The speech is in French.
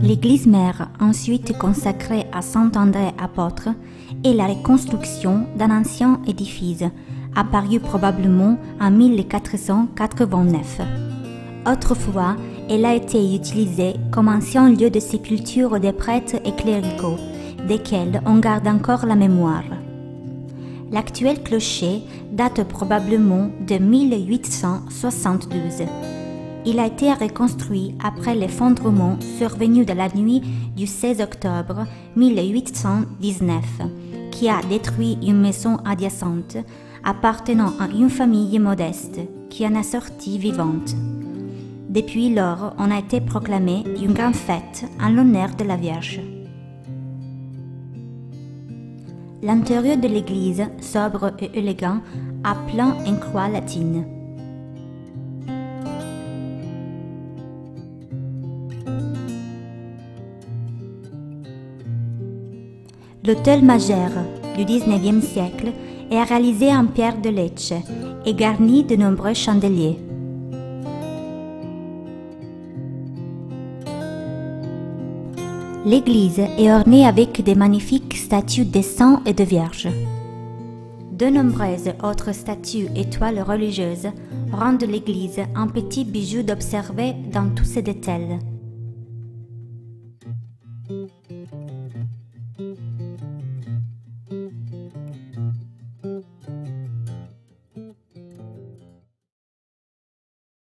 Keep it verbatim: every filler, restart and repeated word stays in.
L'église mère, ensuite consacrée à Saint André Apôtre, est la reconstruction d'un ancien édifice, apparu probablement en mille quatre cent quatre-vingt-neuf. Autrefois, elle a été utilisée comme ancien lieu de sépulture des prêtres et cléricaux, desquels on garde encore la mémoire. L'actuel clocher date probablement de mille huit cent soixante-douze. Il a été reconstruit après l'effondrement survenu de la nuit du seize octobre mille huit cent dix-neuf, qui a détruit une maison adjacente appartenant à une famille modeste qui en a sorti vivante. Depuis lors, on a été proclamé une grande fête en l'honneur de la Vierge. L'intérieur de l'église, sobre et élégant, a plein une croix latine. L'autel majeur du dix-neuvième siècle est réalisé en pierre de Lecce et garni de nombreux chandeliers. L'église est ornée avec des magnifiques statues de saints et de vierges. De nombreuses autres statues et toiles religieuses rendent l'église un petit bijou d'observer dans tous ses détails.